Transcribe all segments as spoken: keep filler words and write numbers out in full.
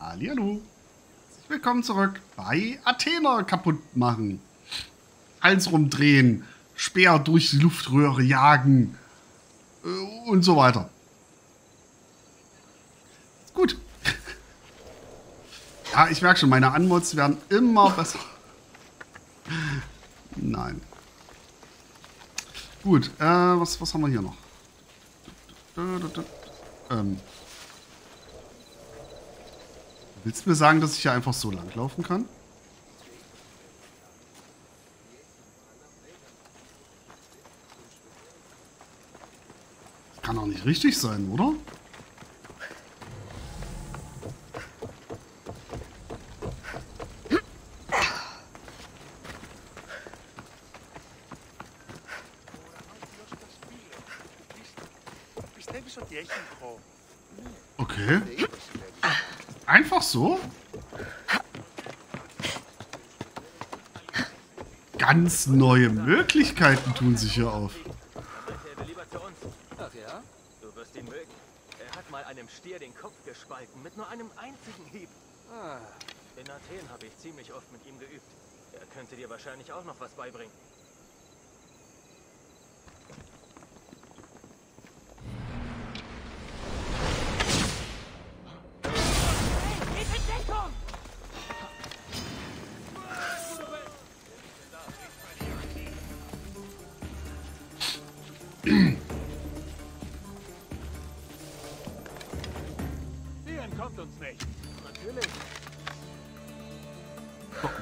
Hallihallo. Herzlich willkommen zurück bei Athena kaputt machen. Hals rumdrehen, Speer durch die Luftröhre jagen und so weiter. Gut. Ja, ich merke schon, meine Anmods werden immer besser. Nein. Gut, äh, was, was haben wir hier noch? Ähm. Willst du mir sagen, dass ich hier einfach so langlaufen kann? Das kann doch nicht richtig sein, oder? Okay. Einfach so? Ganz neue Möglichkeiten tun sich hier auf. Ach ja? Du wirst ihn mögen. Er hat mal einem Stier den Kopf gespalten mit nur einem einzigen Hieb. Ah, in Athen habe ich ziemlich oft mit ihm geübt. Er könnte dir wahrscheinlich auch noch was beibringen.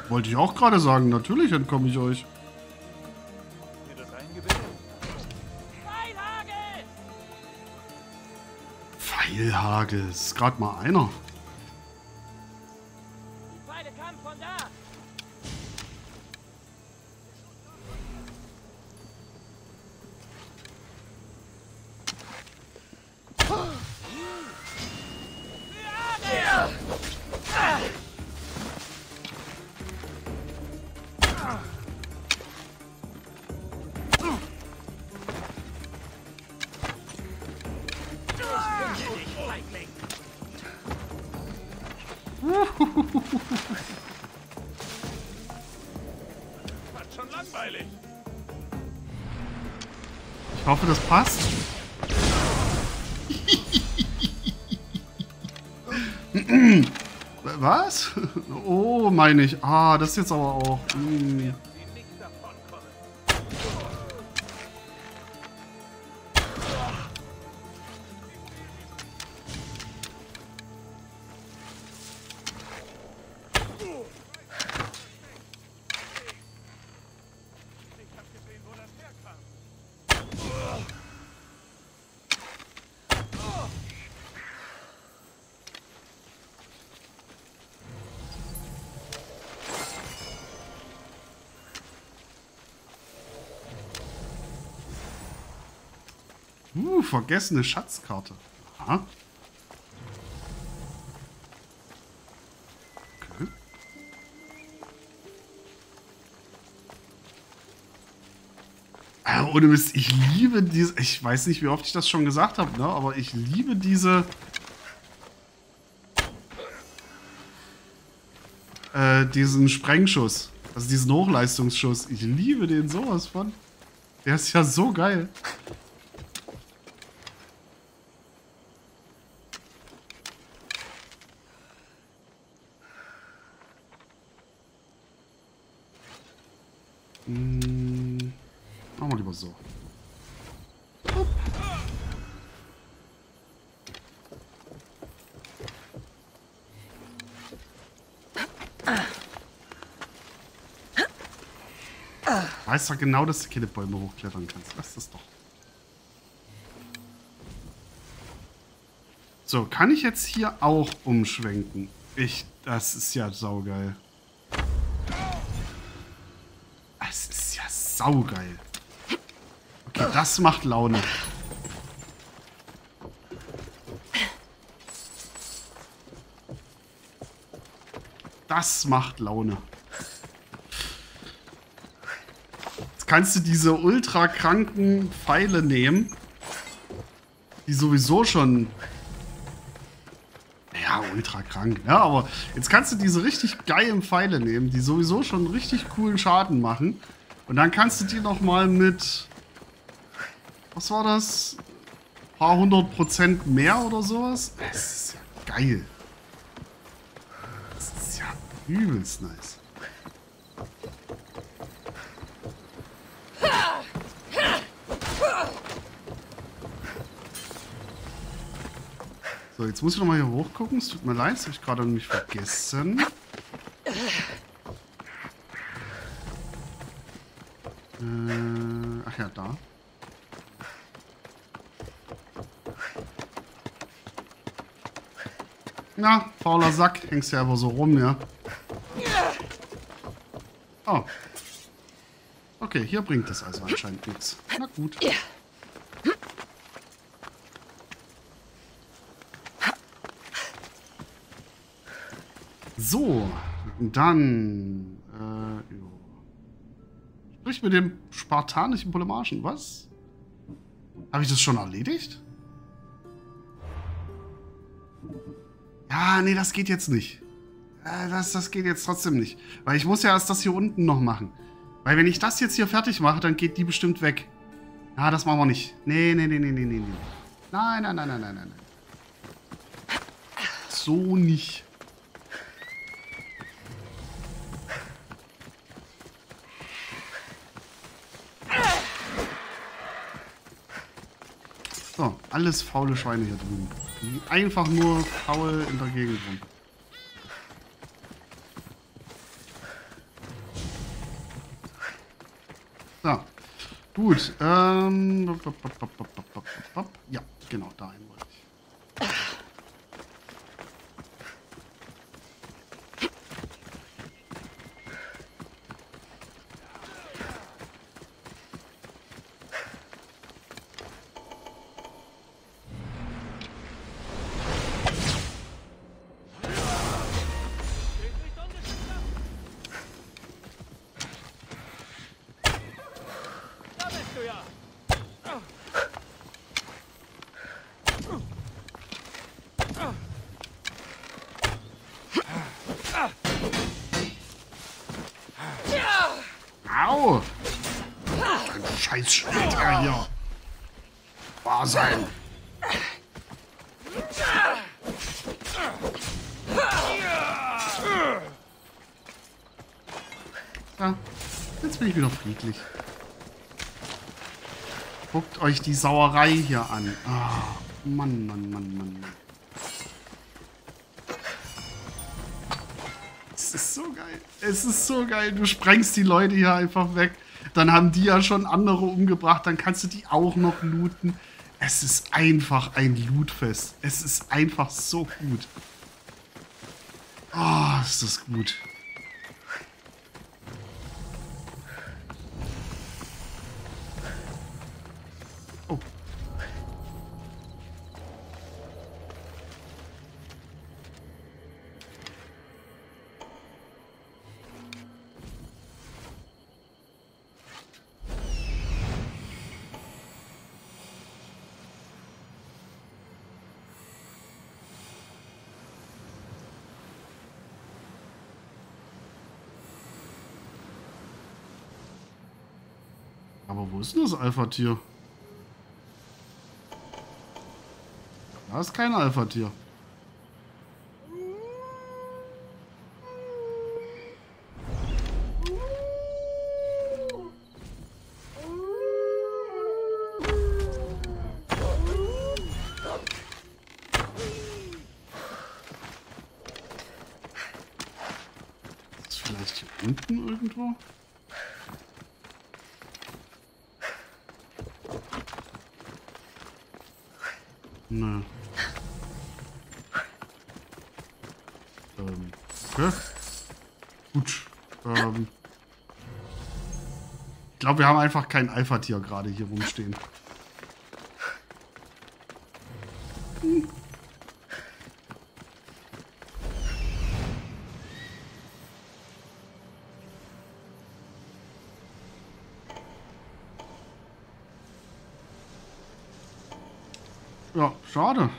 Wollte ich auch gerade sagen, natürlich entkomme ich euch. Pfeilhagel! Pfeilhagel, das ist gerade mal einer. Die Pfeile kamen von da. Ich hoffe, das passt. Was? Oh, meine ich. Ah, das jetzt aber auch. Mm. Uh, vergessene Schatzkarte. Aha. Okay. Ah, ohne Mist, ich liebe diese... Ich weiß nicht, wie oft ich das schon gesagt habe, ne? Aber ich liebe diese... Äh, diesen Sprengschuss. Also diesen Hochleistungsschuss. Ich liebe den sowas von. Der ist ja so geil. Machen wir lieber so. Hopp. Weißt du genau, dass du keine Bäume hochklettern kannst. Lass das doch. So, kann ich jetzt hier auch umschwenken? Ich, das ist ja saugeil. Das ist ja saugeil. Okay, das macht Laune. Das macht Laune. Jetzt kannst du diese ultra kranken Pfeile nehmen, die sowieso schon... Ja, ja ultra krank. Ja, aber jetzt kannst du diese richtig geilen Pfeile nehmen, die sowieso schon richtig coolen Schaden machen. Und dann kannst du die nochmal mit, was war das? Ein paar hundert Prozent mehr oder sowas? Das ist ja geil. Das ist ja übelst nice. So, jetzt muss ich nochmal hier hochgucken. Es tut mir leid, das habe ich gerade nämlich vergessen. Äh, ach ja, da. Na, fauler Sack. Hängst ja einfach so rum, ja. Oh. Okay, hier bringt das also anscheinend nichts. Na gut. So, dann äh, jo. Sprich mit dem spartanischen Polemarchen. Was? Habe ich das schon erledigt? Ja, nee, das geht jetzt nicht. Äh, das, das geht jetzt trotzdem nicht. Weil ich muss ja erst das hier unten noch machen. Weil wenn ich das jetzt hier fertig mache, dann geht die bestimmt weg. Ah, das machen wir nicht. Nee, nee, nee, nee, nee, nee. Nein, nein, nein, nein, nein, nein. So nicht. So, alles faule Schweine hier drüben. Die einfach nur faul in der Gegend rum. So, gut. Ähm, ja, genau, dahin wollte ich. Friedlich. Guckt euch die Sauerei hier an. Oh, Mann, Mann, Mann, Mann. Es ist so geil. Es ist so geil. Du sprengst die Leute hier einfach weg. Dann haben die ja schon andere umgebracht. Dann kannst du die auch noch looten. Es ist einfach ein Lootfest. Es ist einfach so gut. Oh, ist das gut. Wo ist denn das Alpha-Tier? Da ist kein Alpha-Tier. Ist das vielleicht hier unten irgendwo? Nö. Ähm, okay. Gut. Ähm. Ich glaube, wir haben einfach kein Alpha-Tier gerade hier rumstehen. Hm. Ja, schade.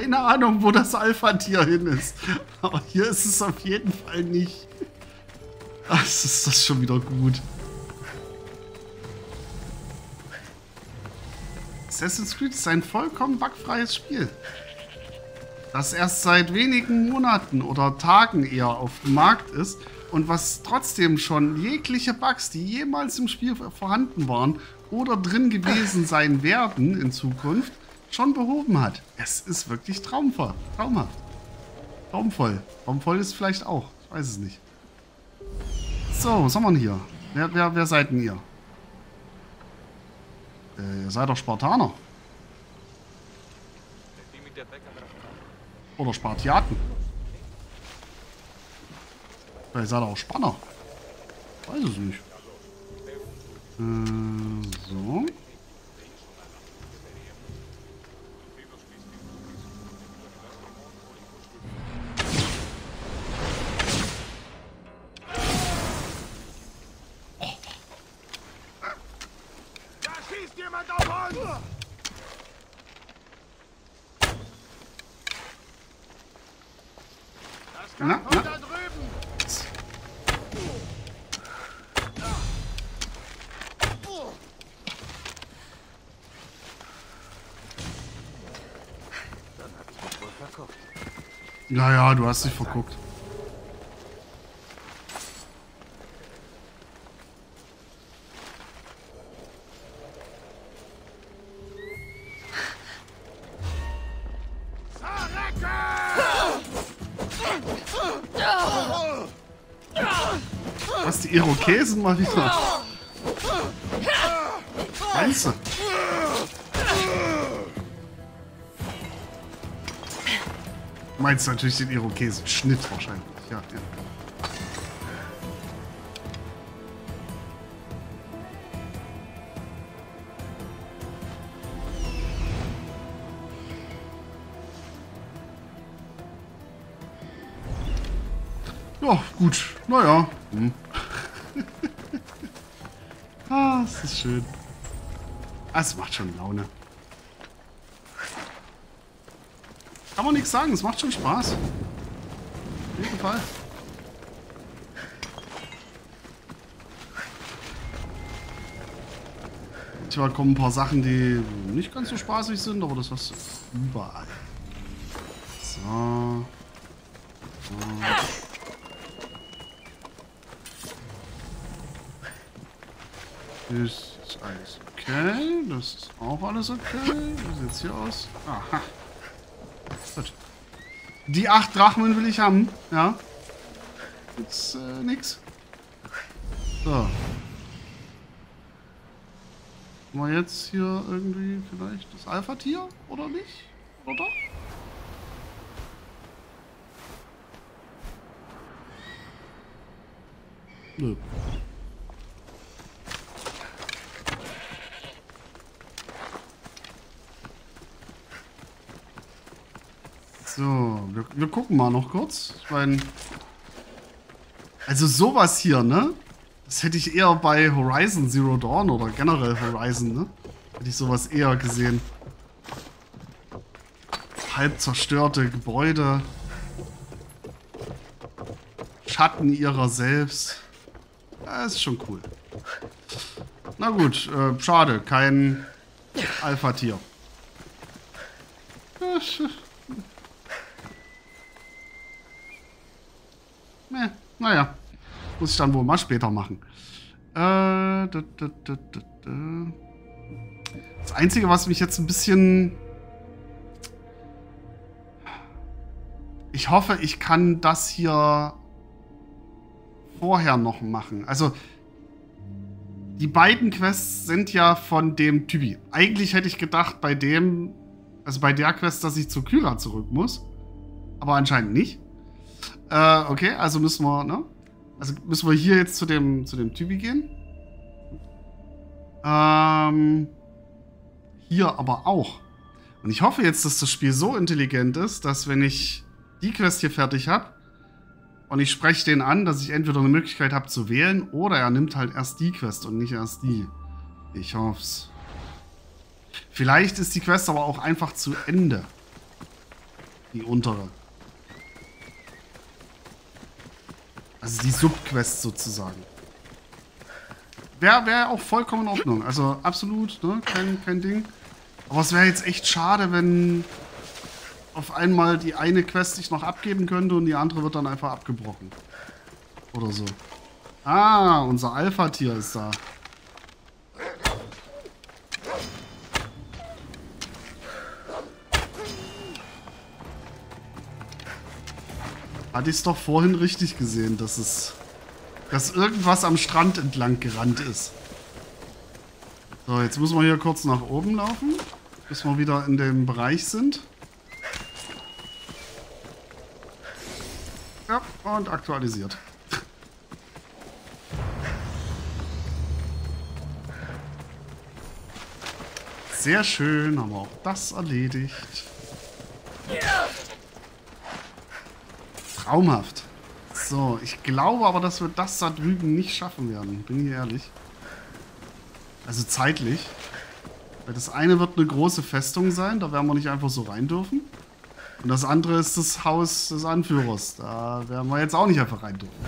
keine Ahnung, wo das Alpha-Tier hin ist. Aber hier ist es auf jeden Fall nicht. Ach, ist das schon wieder gut. Assassin's Creed ist ein vollkommen bugfreies Spiel, das erst seit wenigen Monaten oder Tagen eher auf dem Markt ist und was trotzdem schon jegliche Bugs, die jemals im Spiel vorhanden waren oder drin gewesen sein werden in Zukunft, schon behoben hat. Es ist wirklich traumvoll. Traumhaft. Traumvoll. Traumvoll ist vielleicht auch. Ich weiß es nicht. So, was haben wir denn hier? Wer, wer, wer seid denn ihr? Äh, ihr seid doch Spartaner. Oder Spartiaten. Weil ihr seid auch Spanner. Ich weiß es nicht. Äh, so. Na, na. Ja, ja, du hast dich verguckt. Irokesen mal wieder. Scheiße. Du meinst natürlich den Irokesen-Schnitt wahrscheinlich. Ja, ja. Ja, gut. Naja. Hm. Ah, es ist schön. Es macht schon Laune. Kann man nichts sagen, es macht schon Spaß. Auf jeden Fall. Tja, kommen ein paar Sachen, die nicht ganz so spaßig sind, aber das hast du überall. So. So. Ist alles okay. Das ist auch alles okay. Wie sieht's hier aus? Aha. Gut. Die acht Drachmen will ich haben. Ja. Jetzt äh, nix. So. Haben wir jetzt hier irgendwie vielleicht das Alpha-Tier? Oder nicht? Oder doch? Nö. So, wir, wir gucken mal noch kurz. Ich meine, also sowas hier, ne? Das hätte ich eher bei Horizon Zero Dawn oder generell Horizon, ne? Hätte ich sowas eher gesehen. Halb zerstörte Gebäude. Schatten ihrer selbst. Das ist schon cool. Na gut, äh, schade. Kein Alpha-Tier. Ja, schön. Nee, naja, muss ich dann wohl mal später machen. Äh, da, da, da, da, da. Das Einzige, was mich jetzt ein bisschen... Ich hoffe, ich kann das hier vorher noch machen. Also, die beiden Quests sind ja von dem Typi. Eigentlich hätte ich gedacht, bei dem, also bei der Quest, dass ich zu Kyra zurück muss. Aber anscheinend nicht. Äh, okay, also müssen wir, ne? Also müssen wir hier jetzt zu dem, zu dem Typi gehen. Ähm, hier aber auch. Und ich hoffe jetzt, dass das Spiel so intelligent ist, dass wenn ich die Quest hier fertig habe und ich spreche den an, dass ich entweder eine Möglichkeit habe zu wählen oder er nimmt halt erst die Quest und nicht erst die. Ich hoff's. Vielleicht ist die Quest aber auch einfach zu Ende. Die untere. Also die Subquest sozusagen. Wäre wär auch vollkommen in Ordnung. Also absolut, ne? Kein, kein Ding. Aber es wäre jetzt echt schade, wenn auf einmal die eine Quest sich noch abgeben könnte und die andere wird dann einfach abgebrochen. Oder so. Ah, unser Alpha-Tier ist da. Hatte ich es doch vorhin richtig gesehen, dass es, dass irgendwas am Strand entlang gerannt ist. So, jetzt müssen wir hier kurz nach oben laufen, bis wir wieder in dem Bereich sind. Ja, und aktualisiert. Sehr schön, haben wir auch das erledigt. Traumhaft. So, ich glaube aber, dass wir das da drüben nicht schaffen werden. Bin ich ehrlich. Also zeitlich. Weil das eine wird eine große Festung sein. Da werden wir nicht einfach so rein dürfen. Und das andere ist das Haus des Anführers. Da werden wir jetzt auch nicht einfach rein dürfen.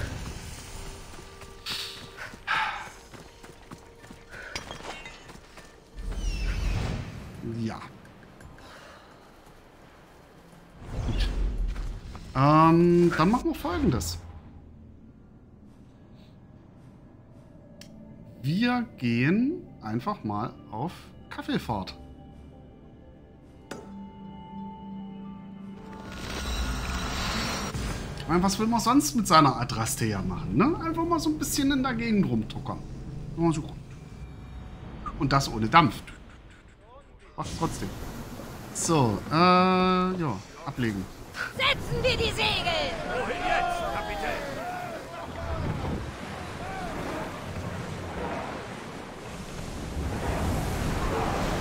Ja. Gut. Ähm, dann machen wir Folgendes. Wir gehen einfach mal auf Kaffeefahrt. Ich meine, was will man sonst mit seiner Adrastea machen, ne? Einfach mal so ein bisschen in der Gegend rumtuckern. Und das ohne Dampf. Macht's trotzdem. So, äh, ja, ablegen. Setzen wir die Segel! Wohin jetzt, Kapitän?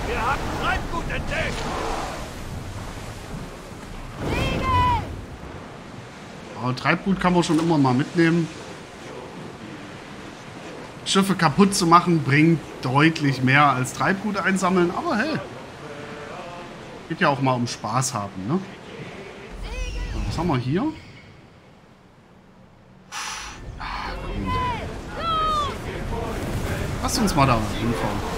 Wir haben Treibgut entdeckt! Segel! Aber Treibgut kann man schon immer mal mitnehmen. Schiffe kaputt zu machen, bringt deutlich mehr als Treibgut einsammeln, aber hey. Geht ja auch mal um Spaß haben, ne? Was haben wir hier? Ah, komm. Lass uns mal da hinfahren.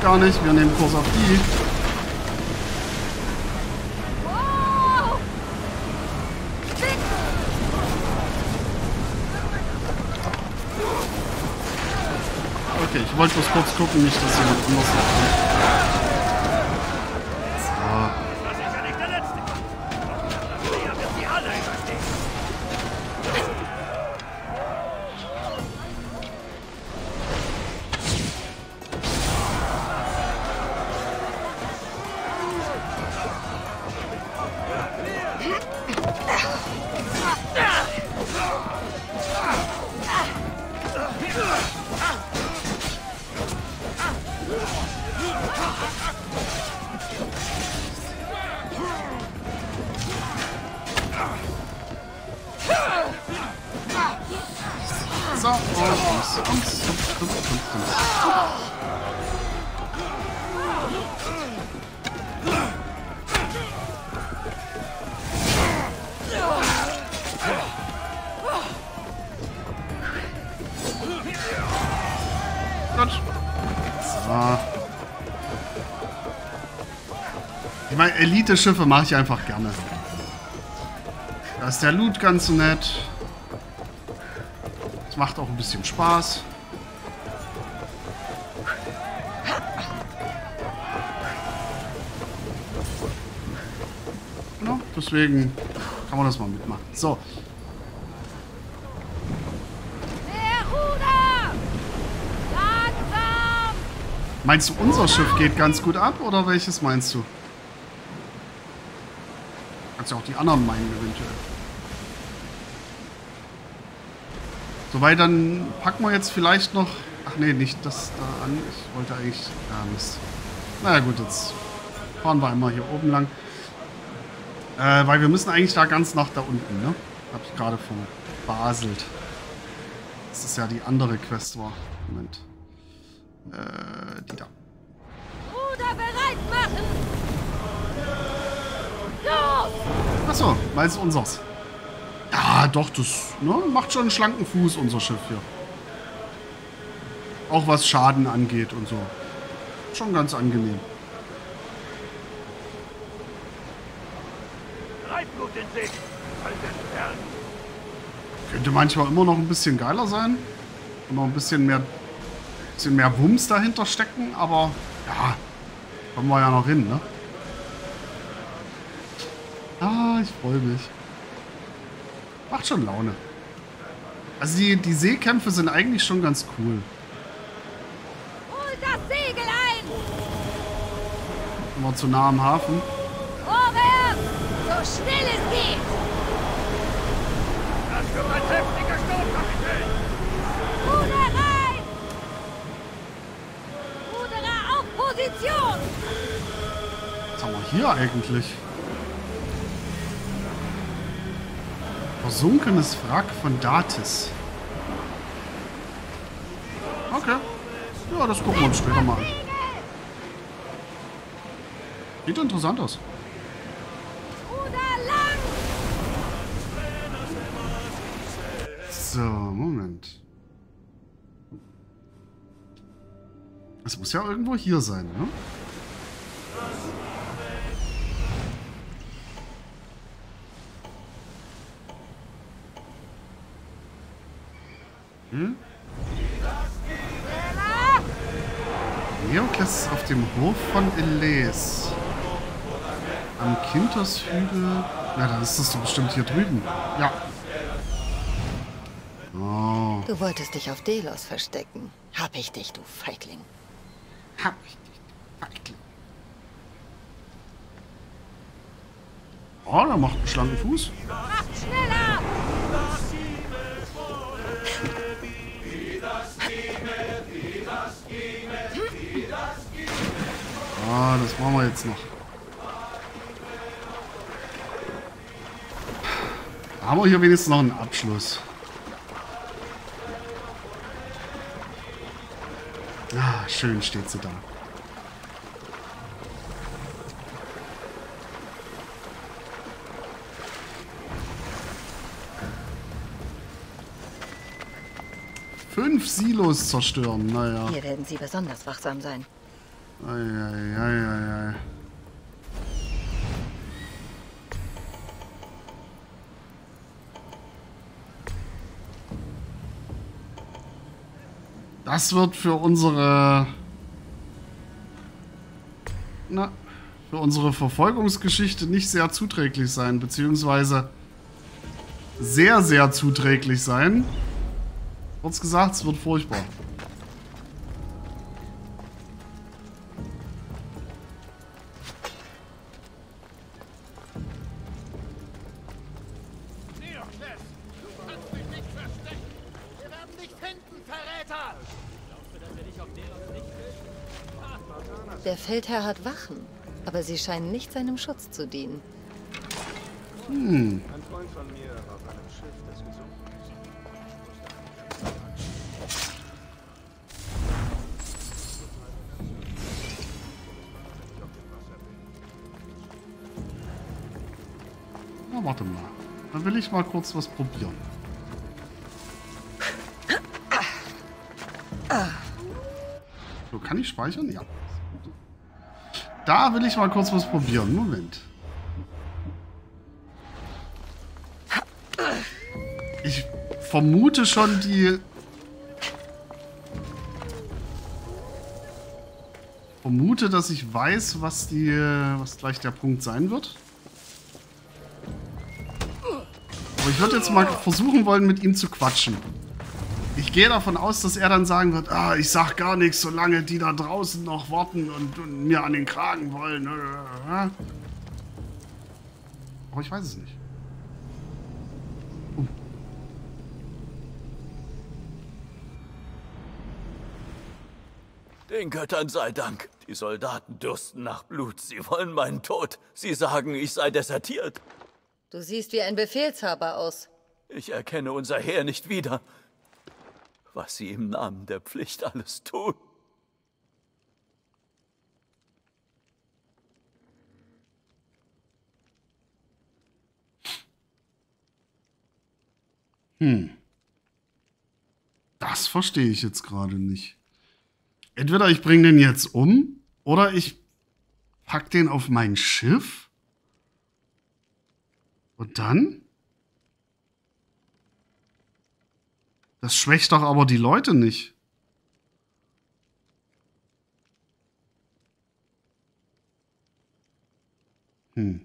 Gar nicht, wir nehmen Kurs auf die. Wow. Okay, ich wollte bloß kurz gucken, nicht dass jemand anders noch kommt. So. Das ist ja nicht der letzte. Hier wird die alle überstehen. So, und uns, uns, uns, uns, uns. Ich meine, Elite-Schiffe mache ich einfach gerne. Da ist der Loot ganz nett. Das macht auch ein bisschen Spaß. Ja, deswegen kann man das mal mitmachen. So. Meinst du, unser Schiff geht ganz gut ab, oder welches meinst du? Kannst ja auch die anderen meinen, eventuell. Soweit, dann packen wir jetzt vielleicht noch... Ach nee, nicht das da an. Ich wollte eigentlich... Ja, Mist. Naja gut, jetzt fahren wir einmal hier oben lang. Äh, weil wir müssen eigentlich da ganz nach da unten, ne? Hab ich gerade von Baselt. Das ist ja die andere Quest war. Moment. Äh, die da. Ruder bereit machen! Los! Achso, weil es unseres. Ja, doch, das ne, macht schon einen schlanken Fuß, unser Schiff hier. Auch was Schaden angeht und so. Schon ganz angenehm. Treibgut in Sicht, alter Stern. Könnte manchmal immer noch ein bisschen geiler sein. Und noch ein bisschen mehr, bisschen mehr Wumms dahinter stecken, aber ja, kommen wir ja noch hin, ne? Ah, ich freue mich. Macht schon Laune. Also die, die Seekämpfe sind eigentlich schon ganz cool. Holt das Segel ein! Immer zu nah am Hafen. Vorwärts! So schnell es geht! Das wird ein heftiger Sturm, Kapitän! Ruder rein! Ruderer auf Position! Was haben wir hier eigentlich? Versunkenes Wrack von Datis. Okay. Ja, das gucken wir uns später mal an. Sieht interessant aus. So, Moment. Es muss ja irgendwo hier sein, ne? Hm? Irokesen auf dem Hof von Elis. Am Kindershügel. Na, dann ist das doch bestimmt hier drüben. Ja. Oh. Du wolltest dich auf Delos verstecken. Hab ich dich, du Feigling. Hab ich dich, du Feigling. Oh, da macht einen schlanken Fuß. Macht schneller! Ah, das machen wir jetzt noch. Da haben wir hier wenigstens noch einen Abschluss. Ah, schön steht sie da. Fünf Silos zerstören, naja. Hier werden Sie besonders wachsam sein. Ei, ei, ei, ei, ei. Das wird für unsere... Na, für unsere Verfolgungsgeschichte nicht sehr zuträglich sein, beziehungsweise sehr, sehr zuträglich sein. Kurz gesagt, es wird furchtbar. Der Feldherr hat Wachen, aber sie scheinen nicht seinem Schutz zu dienen. Hm. Ein Freund von mir auf einem Schiff, das gesucht ist. Na, warte mal. Dann will ich mal kurz was probieren. So, kann ich speichern? Ja. Da will ich mal kurz was probieren. Moment. Ich vermute schon die... Vermute, dass ich weiß, was die... was gleich der Punkt sein wird. Aber ich würde jetzt mal versuchen wollen, mit ihm zu quatschen. Ich gehe davon aus, dass er dann sagen wird, ah, ich sag gar nichts, solange die da draußen noch warten und, und mir an den Kragen wollen. Aber ich weiß es nicht. Uh. Den Göttern sei Dank. Die Soldaten dürsten nach Blut. Sie wollen meinen Tod. Sie sagen, ich sei desertiert. Du siehst wie ein Befehlshaber aus. Ich erkenne unser Heer nicht wieder. Was sie im Namen der Pflicht alles tun. Hm. Das verstehe ich jetzt gerade nicht. Entweder ich bringe den jetzt um, oder ich pack den auf mein Schiff. Und dann? Das schwächt doch aber die Leute nicht. Hm.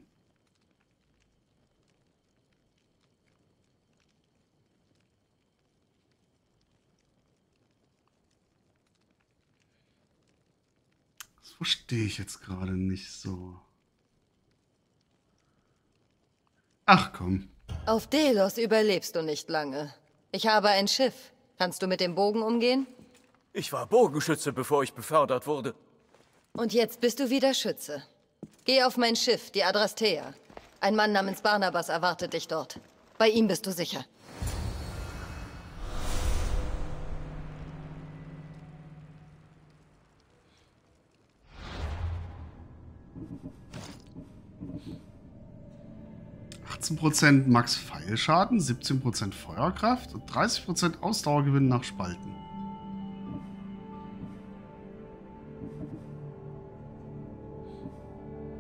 Verstehe ich jetzt gerade nicht so. Ach komm. Auf Delos überlebst du nicht lange. Ich habe ein Schiff. Kannst du mit dem Bogen umgehen? Ich war Bogenschütze, bevor ich befördert wurde. Und jetzt bist du wieder Schütze. Geh auf mein Schiff, die Adrastea. Ein Mann namens Barnabas erwartet dich dort. Bei ihm bist du sicher. achtzehn Prozent Max Pfeilschaden, siebzehn Prozent Feuerkraft und dreißig Prozent Ausdauergewinn nach Spalten.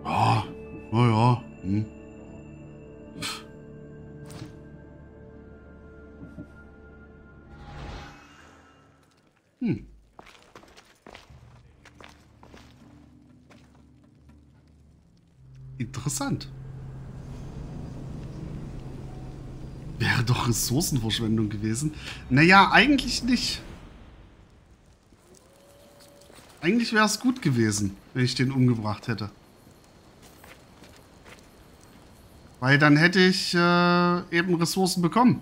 Ja, naja. Hm. hm. Interessant. Wäre doch Ressourcenverschwendung gewesen. Naja, eigentlich nicht. Eigentlich wäre es gut gewesen, wenn ich den umgebracht hätte. Weil dann hätte ich äh, eben Ressourcen bekommen.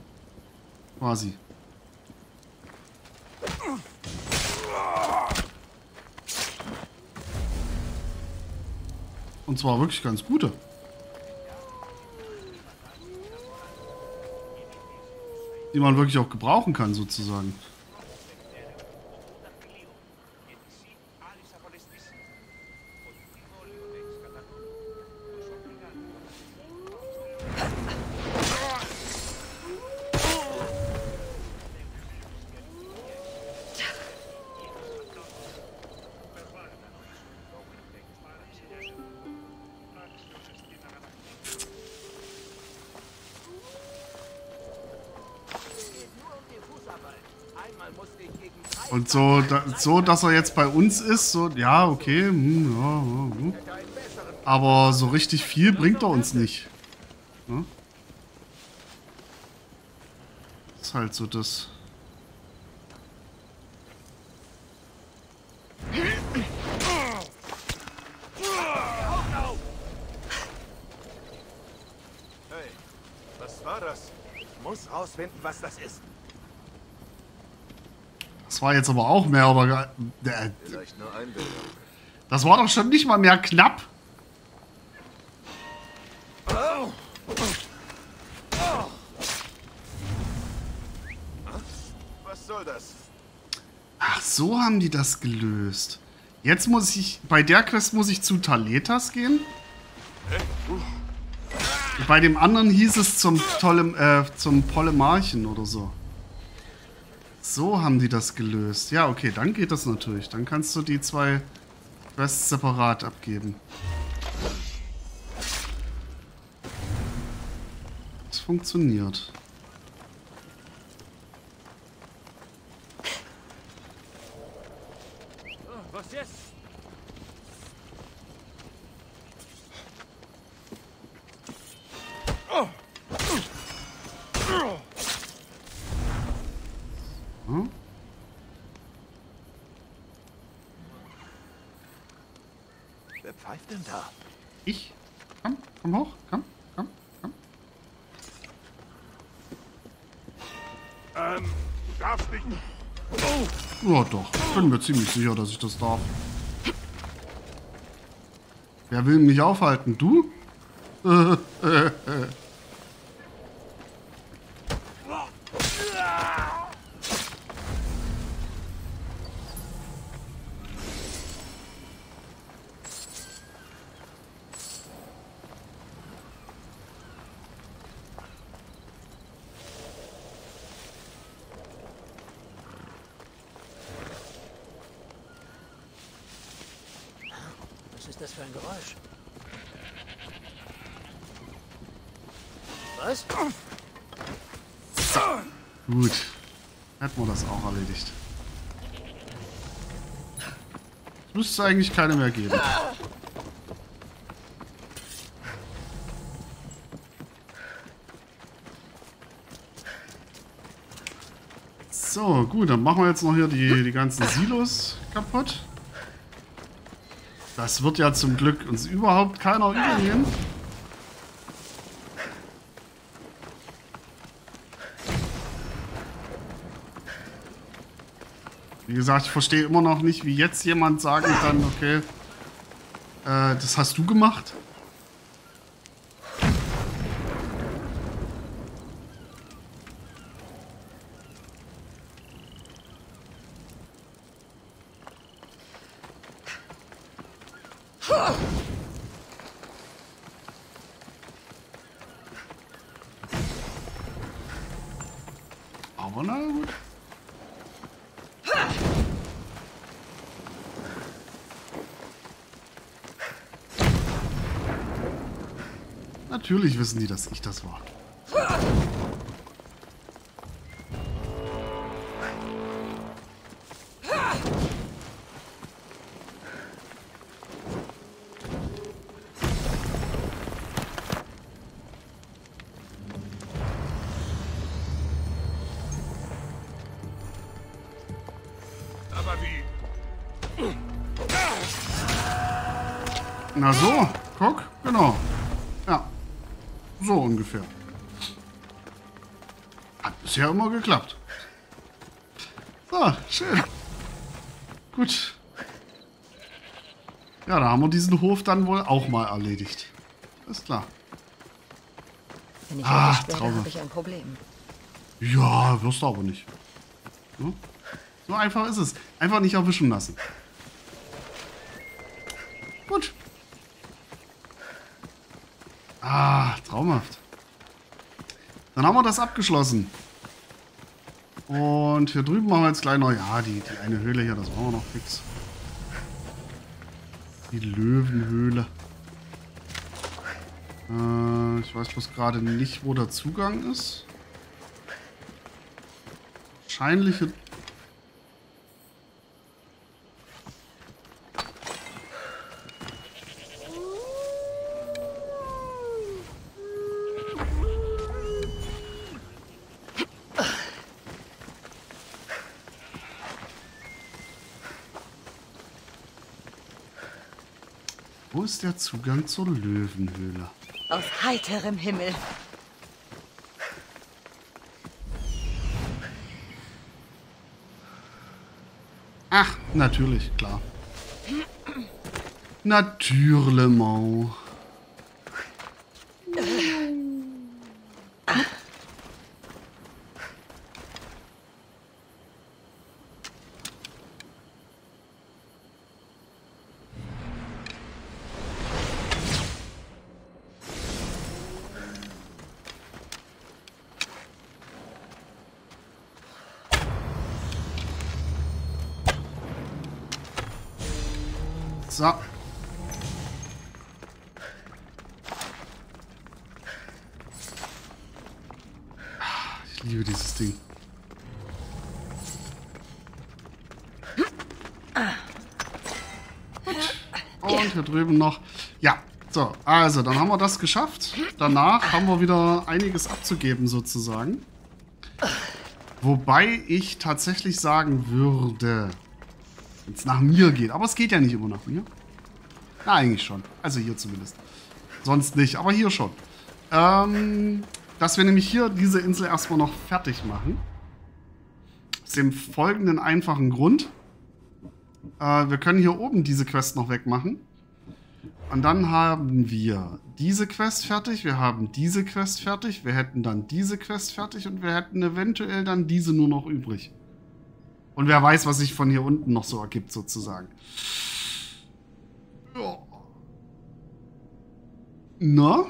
Quasi. Und zwar wirklich ganz gute. Die man wirklich auch gebrauchen kann, sozusagen. Und so, da, so, dass er jetzt bei uns ist, so, ja, okay, hm, ja, ja, ja. Aber so richtig viel bringt er uns nicht. Ja? Ist halt so das. Hey, was war das? Ich muss rausfinden, was das ist. Das war jetzt aber auch mehr, aber äh, das war doch schon nicht mal mehr knapp. Was soll das? Ach, so haben die das gelöst. Jetzt muss ich, bei der Quest muss ich zu Thaletas gehen. Bei dem anderen hieß es zum, Tolem, äh, zum Polemarchen oder so. So haben die das gelöst. Ja, okay, dann geht das natürlich. Dann kannst du die zwei Quests separat abgeben. Das funktioniert. Was jetzt? Wer pfeift denn da? Ich? Komm, komm hoch, komm, komm, komm. Ähm, du darfst nicht. Ja doch, bin mir ziemlich sicher, dass ich das darf. Wer will mich aufhalten? Du? Gut, hätten wir das auch erledigt. Es müsste eigentlich keine mehr geben. So, gut, dann machen wir jetzt noch hier die, die ganzen Silos kaputt. Das wird ja zum Glück uns überhaupt keiner übernehmen. Wie gesagt, ich verstehe immer noch nicht, wie jetzt jemand sagen kann, okay, äh, das hast du gemacht. Aber na gut. Natürlich wissen die, dass ich das war. Aber wie? Na so, guck, genau. So ungefähr. Hat bisher immer geklappt. So, schön. Gut. Ja, da haben wir diesen Hof dann wohl auch mal erledigt. Ist klar. Wenn ich ah, Traum. Habe ich ein Problem. Ja, wirst du aber nicht. So, so einfach ist es. Einfach nicht erwischen lassen. Gut. Ah, traumhaft. Dann haben wir das abgeschlossen. Und hier drüben machen wir jetzt gleich noch... Ja, die, die eine Höhle hier, das machen wir noch fix. Die Löwenhöhle. Äh, ich weiß bloß gerade nicht, wo der Zugang ist. Wahrscheinlich... Wo ist der Zugang zur Löwenhöhle? Aus heiterem Himmel. Ach, natürlich, klar. Natürlich, Mau. So. Ich liebe dieses Ding. Gut. Und hier drüben noch. Ja, so. Also, dann haben wir das geschafft. Danach haben wir wieder einiges abzugeben, sozusagen. Wobei ich tatsächlich sagen würde... Wenn es nach mir geht. Aber es geht ja nicht immer nach mir. Na, eigentlich schon. Also hier zumindest. Sonst nicht, aber hier schon. Ähm, dass wir nämlich hier diese Insel erstmal noch fertig machen. aus dem folgenden einfachen Grund. Äh, wir können hier oben diese Quest noch wegmachen. Und dann haben wir diese Quest fertig, wir haben diese Quest fertig, wir hätten dann diese Quest fertig und wir hätten eventuell dann diese nur noch übrig. Und wer weiß, was sich von hier unten noch so ergibt, sozusagen. Ja. Na?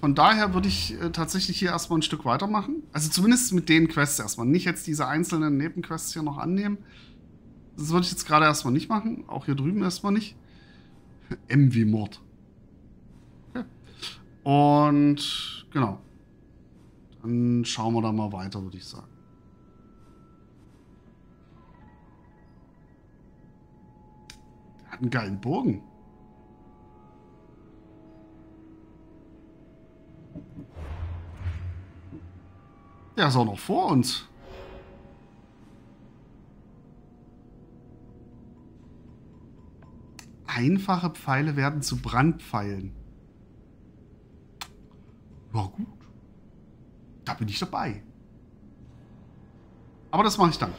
Von daher würde ich äh, tatsächlich hier erstmal ein Stück weitermachen. Also zumindest mit den Quests erstmal. Nicht jetzt diese einzelnen Nebenquests hier noch annehmen. Das würde ich jetzt gerade erstmal nicht machen. Auch hier drüben erstmal nicht. M W Mord. Okay. Und genau. Dann schauen wir da mal weiter, würde ich sagen. Der hat einen geilen Bogen. Der ist auch noch vor uns. Einfache Pfeile werden zu Brandpfeilen. Ja gut. Da bin ich dabei. Aber das mache ich dann.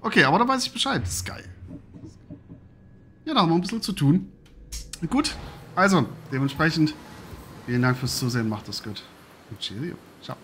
Okay, aber da weiß ich Bescheid. Das ist geil. Ja, da haben wir ein bisschen zu tun. Gut. Also, dementsprechend vielen Dank fürs Zusehen. Macht es gut. Und cheerio. Ciao.